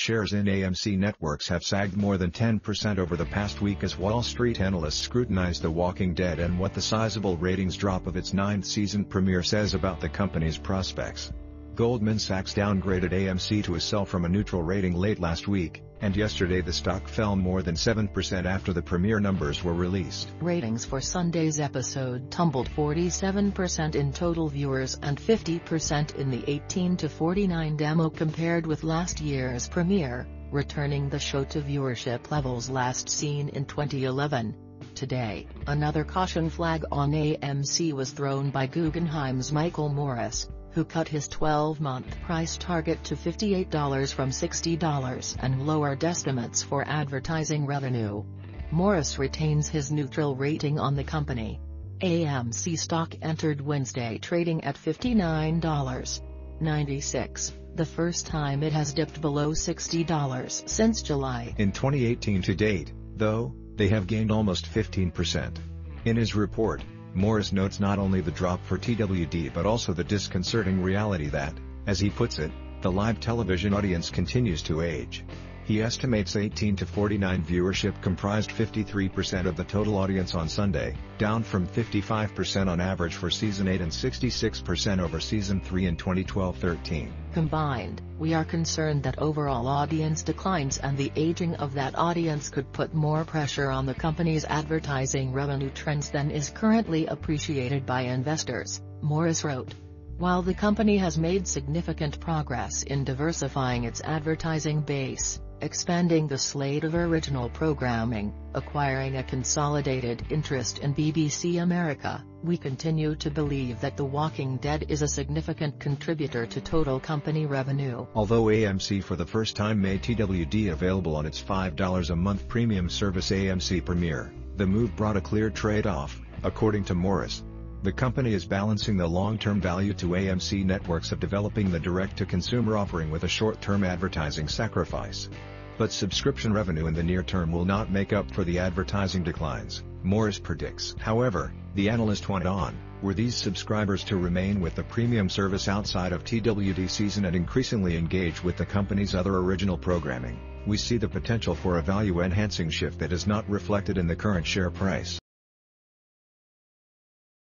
Shares in AMC Networks have sagged more than 10% over the past week as Wall Street analysts scrutinize The Walking Dead and what the sizable ratings drop of its 9th season premiere says about the company's prospects. Goldman Sachs downgraded AMC to a sell from a neutral rating late last week, and yesterday the stock fell more than 7% after the premiere numbers were released. Ratings for Sunday's episode tumbled 47% in total viewers and 50% in the 18 to 49 demo compared with last year's premiere, returning the show to viewership levels last seen in 2011. Today, another caution flag on AMC was thrown by Guggenheim's Michael Morris, who cut his 12-month price target to $58 from $60 and lowered estimates for advertising revenue. Morris retains his neutral rating on the company. AMC stock entered Wednesday trading at $59.96, the first time it has dipped below $60 since July. In 2018 to date, though, they have gained almost 15%. In his report, Morris notes not only the drop for TWD but also the disconcerting reality that, as he puts it, the live television audience continues to age. He estimates 18 to 49 viewership comprised 53% of the total audience on Sunday, down from 55% on average for Season 8 and 66% over Season 3 in 2012-13. Combined, we are concerned that overall audience declines and the aging of that audience could put more pressure on the company's advertising revenue trends than is currently appreciated by investors, Morris wrote. While the company has made significant progress in diversifying its advertising base, expanding the slate of original programming, acquiring a consolidated interest in BBC America, we continue to believe that The Walking Dead is a significant contributor to total company revenue. Although AMC for the first time made TWD available on its $5 a month premium service AMC Premiere, the move brought a clear trade-off, according to Morris. The company is balancing the long-term value to AMC Networks of developing the direct-to-consumer offering with a short-term advertising sacrifice. But subscription revenue in the near term will not make up for the advertising declines, Morris predicts. However, the analyst went on, were these subscribers to remain with the premium service outside of TWD season and increasingly engage with the company's other original programming, we see the potential for a value-enhancing shift that is not reflected in the current share price.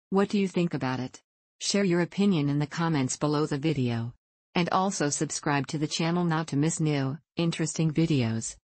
What do you think about it? Share your opinion in the comments below the video. And also subscribe to the channel now to miss new, interesting videos.